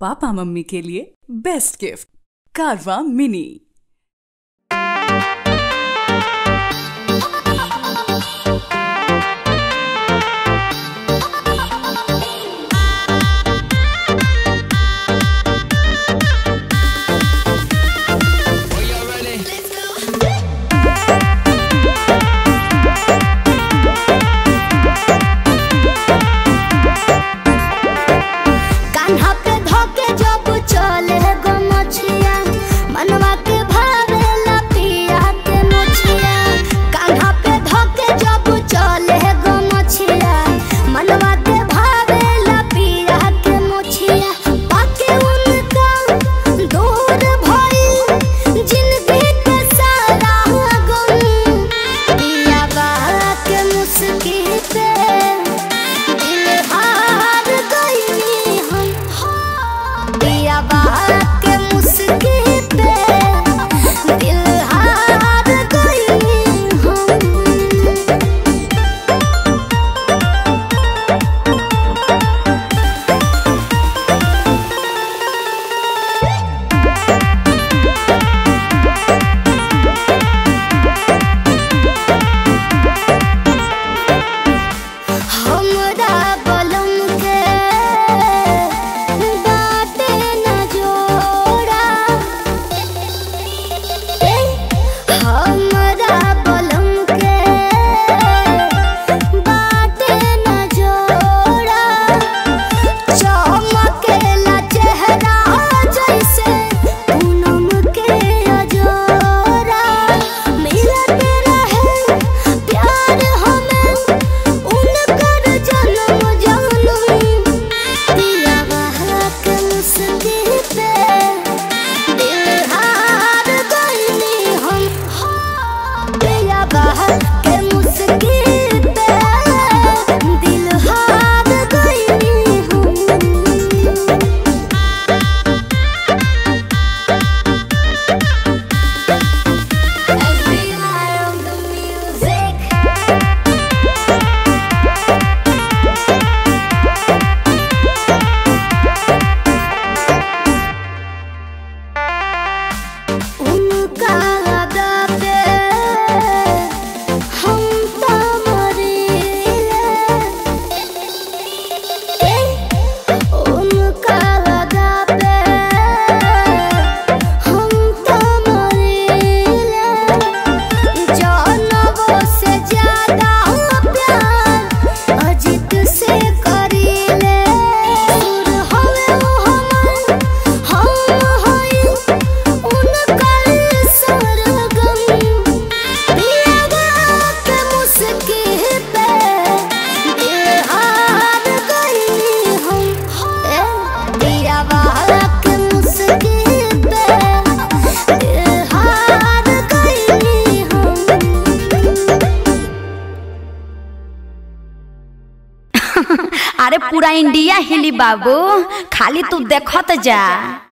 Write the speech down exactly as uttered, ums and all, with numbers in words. Papa mummy के लिए best gift कारवा मिनी। अरे पूरा इंडिया हिली बाबू, खाली तू देखत जा।